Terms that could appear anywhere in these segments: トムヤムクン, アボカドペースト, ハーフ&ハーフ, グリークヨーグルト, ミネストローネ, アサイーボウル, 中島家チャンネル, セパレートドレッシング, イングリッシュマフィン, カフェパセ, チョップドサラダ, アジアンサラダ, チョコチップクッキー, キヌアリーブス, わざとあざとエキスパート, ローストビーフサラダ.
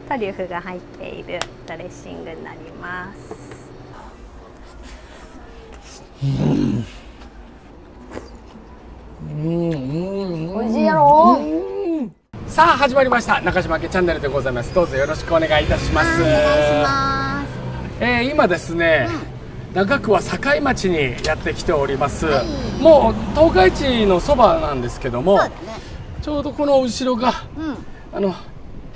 トリュフが入っているドレッシングになります。おいしいやろ。さあ始まりました中島家チャンネルでございます。どうぞよろしくお願いいたします。お願いします。今ですね、中区は堺町にやってきております。もう東海地のそばなんですけども、ちょうどこの後ろが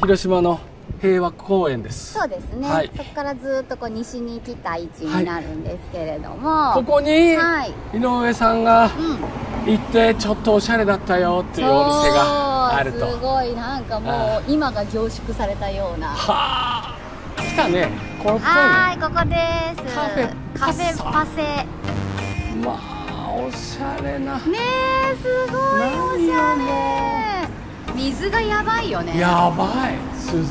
広島の平和公園です。そうですね、はい、そこからずっとこう西に来た位置になるんですけれども、はい、ここに井上さんが行ってちょっとおしゃれだったよっていうお店があると、すごいなんかもう今が凝縮されたような。はあ、来たね。ここはいここです。カフェパセ。まあおしゃれなねえ、すごいおしゃれ。水がやばいよね。やばい。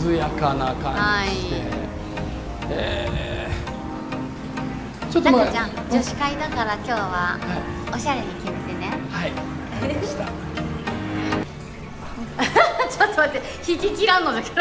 涼やかな感じで、はい、ちょっと待って、女子会だから今日はおしゃれに決めてね。はい、わかりました。ちょっと待って、引き切らんのだけど。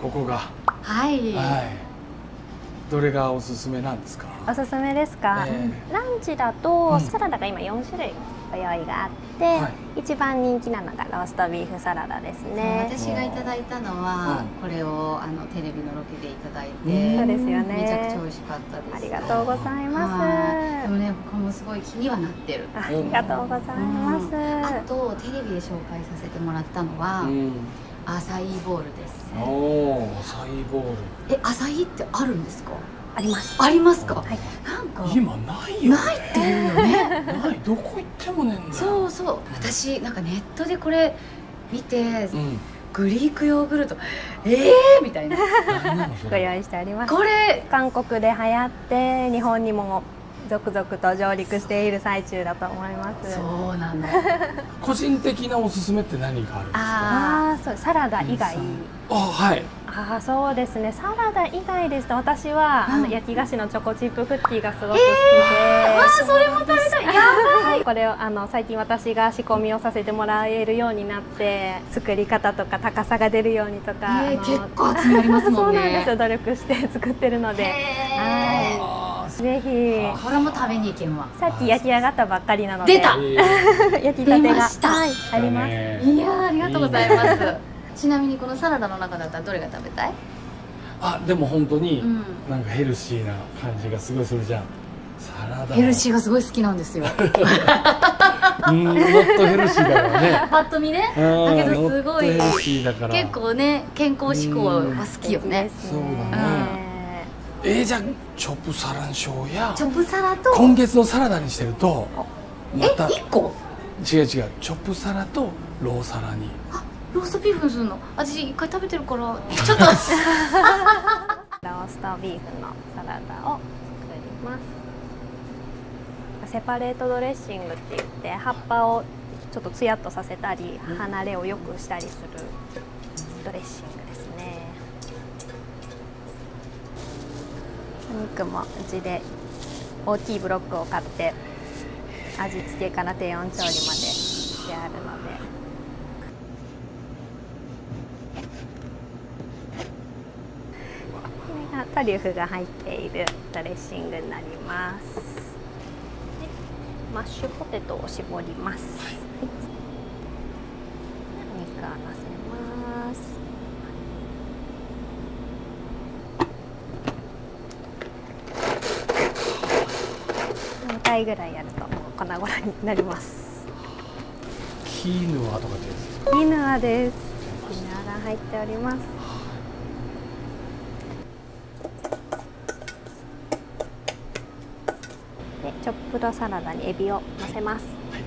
ここがはい、はい、どれがおすすめなんですか。おすすめですか、ランチだとサラダが今4種類ご用意があって、はい、一番人気なのがローストビーフサラダですね。私がいただいたのは、うん、これをテレビのロケでいただいて、そうですよね、めちゃくちゃ美味しかったです。ありがとうございます。でもね、僕もすごい気にはなってる。ありがとうございます、うん、あとテレビで紹介させてもらったのは、うんアサイーボウルです。アサイーボウル。アサイーってあるんですか。あります。ありますか。はい。なんか今ないよ。ないっていうよね。ない。どこ行ってもねんだ。そうそう。私なんかネットでこれ見て、グリークヨーグルトみたいなご用意してあります。これ韓国で流行って日本にも続々と上陸している最中だと思います。そうなんだ。個人的なおすすめって何があるんですか。ああ、そう、サラダ以外。あ、はい。ああ、そうですね。サラダ以外ですと、私は焼き菓子のチョコチップクッキーがすごく好きで。あ、それも食べたい。やばい。これを最近私が仕込みをさせてもらえるようになって、作り方とか高さが出るようにとか。結構集まりますもんね。そうなんですよ。努力して作ってるので。はい。ぜひこれも食べに行けんわ。さっき焼き上がったばっかりなので出た焼きたてがあります。いやありがとうございます。ちなみにこのサラダの中だったらどれが食べたい。あ、でも本当になんかヘルシーな感じがすごいするじゃん。サラダヘルシーがすごい好きなんですよ。もっとヘルシーだからね、パッと見ね。だけどすごい結構ね、健康志向は好きよね。そうだね。じゃあチョプサランショウやチョプサラと今月のサラダにしてるとまた1個。違う違う、チョプサラとローサラにローストビーフにするの。私1回食べてるからちょっとローストビーフのサラダを作ります。セパレートドレッシングって言って、葉っぱをちょっとツヤっとさせたり離れを良くしたりするドレッシングですね。お肉もうちで大きいブロックを買って味付けから低温調理までしてあるので。これがトリュフが入っているドレッシングになります。でマッシュポテトを絞ります、はい、お肉をのせます。1回ぐらいやると粉々になります。キヌアとかですか？キヌアです。キヌアが入っております。で、チョップドサラダにエビをのせます。はい、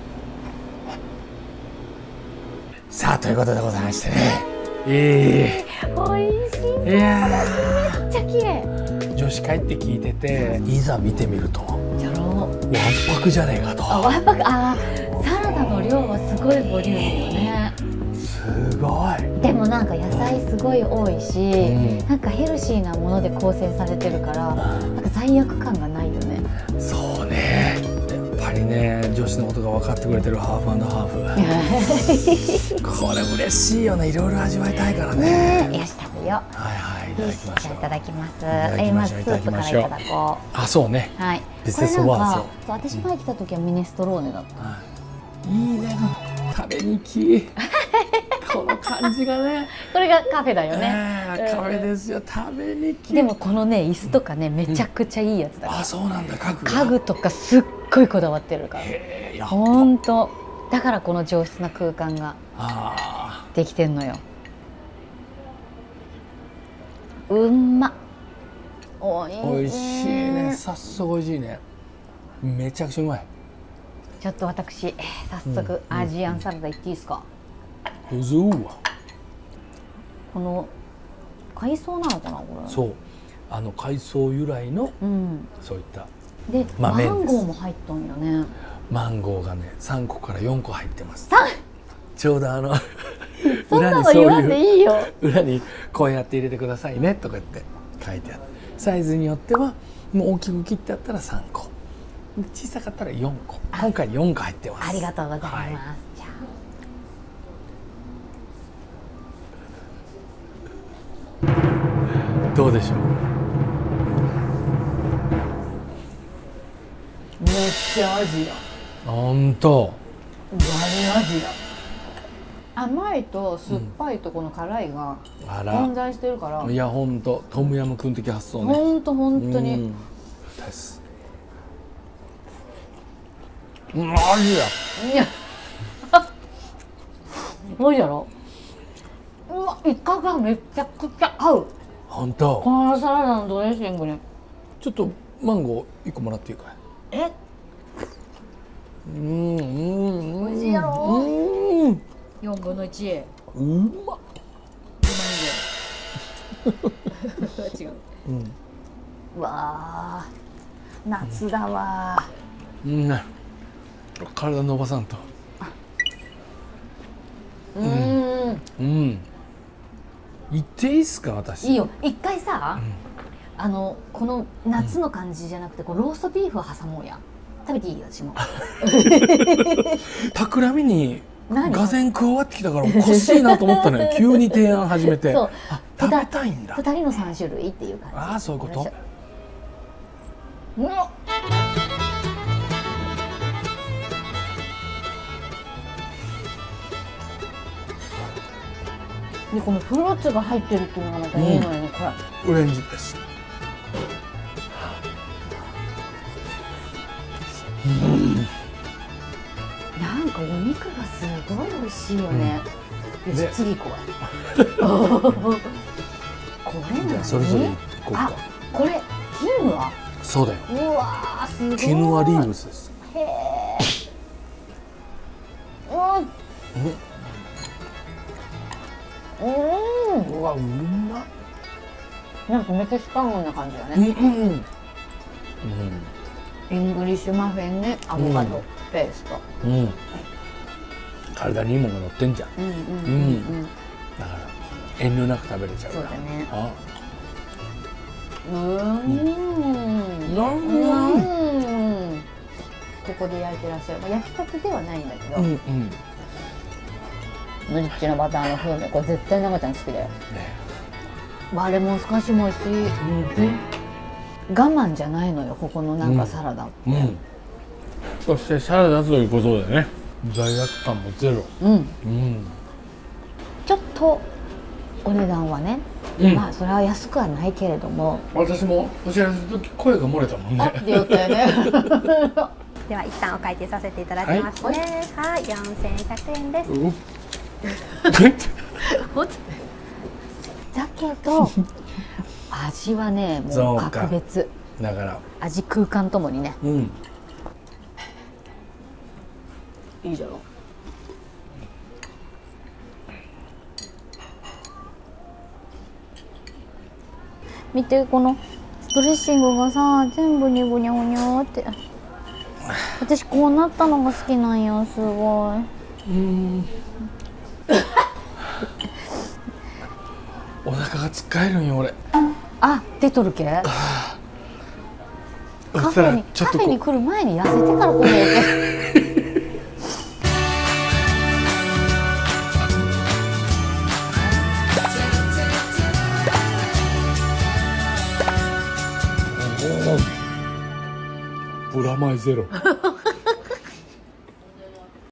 さあということでございましてね。美味しそう。めっちゃ綺麗。女子会って聞いてて、いざ見てみると。わんぱくじゃねえかと。わんぱく。ああ、サラダの量はすごいボリュームよね。すすごい。でもなんか野菜すごい多いし、うん、なんかヘルシーなもので構成されてるから、うん、なんか罪悪感がないよね。そうね。やっぱりね、女子のことが分かってくれてるハーフ&ハーフ。これ嬉しいよね。いろいろ味わいたいからね。よし食べよう。はいはい。いただきます。まずスープからいただこう。あ、そうね。はい。これなんか私前来た時はミネストローネだった。いいね。食べに来。この感じがね。これがカフェだよね。カフェですよ。食べに来。でもこのね椅子とかねめちゃくちゃいいやつだ。あ、そうなんだ。家具とかすっごいこだわってるから。本当。だからこの上質な空間ができてんのよ。うんま。おいしいね。早速おいしいね。めちゃくちゃうまい。ちょっと私早速アジアンサラダいっていいですか。この海藻なのかなこれ。そう、あの海藻由来の、うん、そういったで、マンゴーも入っとんよね。マンゴーがね3個から4個入ってます。ちょうどあのそんなの言わんでいいよ。裏にこうやって入れてくださいねとか言って書いてある。サイズによってはもう大きく切ってあったら3個、小さかったら4個。今回4個入ってます。ありがとうございます。はい、どうでしょう。めっちゃアジア。本当。アジア。甘いと酸っぱいとこの辛いが混在してるから。いや本当。トムヤムクン的発想ね。本当に。です。アジア。いや。どうやろ。うわ、イカがめちゃくちゃ合う。本当。このサラダのドレッシングね。ちょっとマンゴー一個もらっていいかい。え？美味しいやろ。4分の1。うまっ。違う。うん。わあ、夏だわ。うん。体伸ばさんと。うん。行っていいっすか私。いいよ。一回さ、あのこの夏の感じじゃなくてこうローストビーフを挟もうや。食べていいよ私も。企みにがぜん加わってきたからおかしいなと思ったのよ。急に提案始めて。そう。食べたいんだ。2人の3種類っていう感じ。ああそういうこと。うん。でこのフルーツが入ってるっていうのがまたいいのよね、これ。オレンジです。なんかお肉がすごい美味しいよね。で次これ。これ何？それぞれこうか。あ、これキヌア？そうだよ。うわすごい。キヌアリーブスです。へえ。うん。うわ、うまっ。なんかメキシカンな感じだね。イングリッシュマフィンね、アボカドペースト。体にいいものが乗ってんじゃん。だから遠慮なく食べれちゃうから。そうだね。ここで焼いてらっしゃる。焼きたてではないんだけど。ブリッジのバターの風味、これ絶対生ちゃん好きだよ。あれも少しも美味しい。我慢じゃないのよ、ここのなんかサラダって。そしてサラダということでね、罪悪感もゼロ。ちょっとお値段はね、まあそれは安くはないけれども。私もお知らせの時声が漏れたもんね。あって言ったよね。では一旦お会計させていただきますね。はい、4100円です。だけど味はねもう格別だから味空間ともにね、うん、いいじゃろ。見てこのドレッシングがさ全部にぐにゃぐにゃって。私こうなったのが好きなんよすごい。お腹がつっかえるんよ俺。あ、出とるけ。カフェに来る前に痩せてからこれ。プラマイゼロ。